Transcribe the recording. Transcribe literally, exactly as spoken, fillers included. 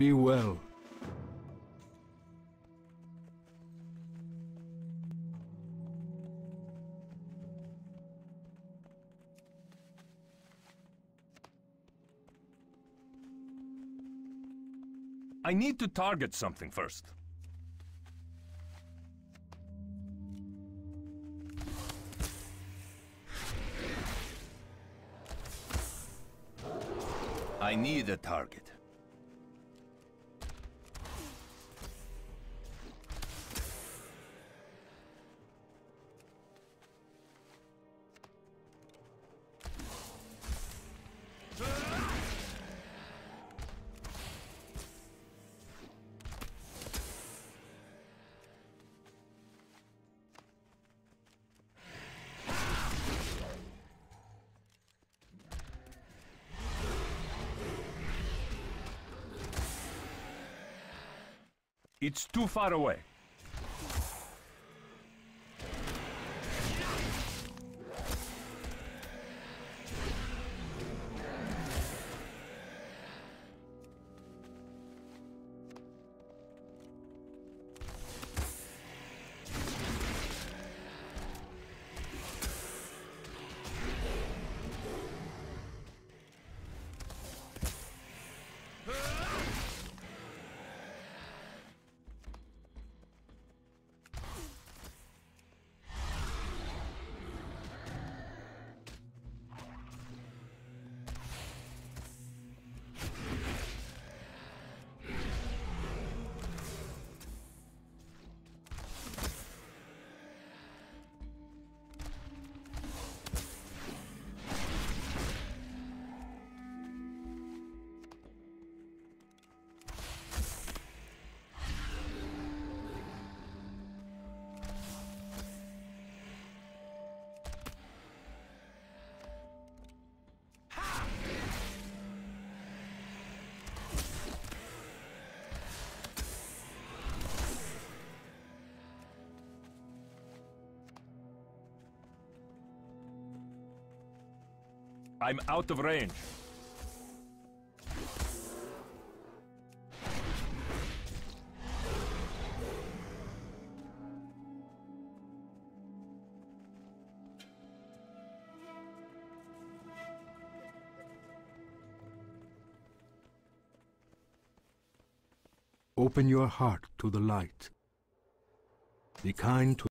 Be well. I need to target something first. I need a target. It's too far away. I'm out of range. Open your heart to the light. Be kind to